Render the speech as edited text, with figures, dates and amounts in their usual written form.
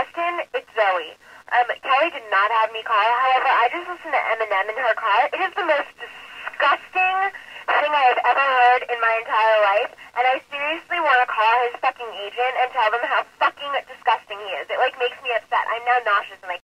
Justin, it's Zoe. Kelly did not have me call. However, I just listened to Eminem in her car. It is the most disgusting thing I have ever heard in my entire life, and I seriously want to call his fucking agent and tell them how fucking disgusting he is. It, like, makes me upset. I'm now nauseous, and I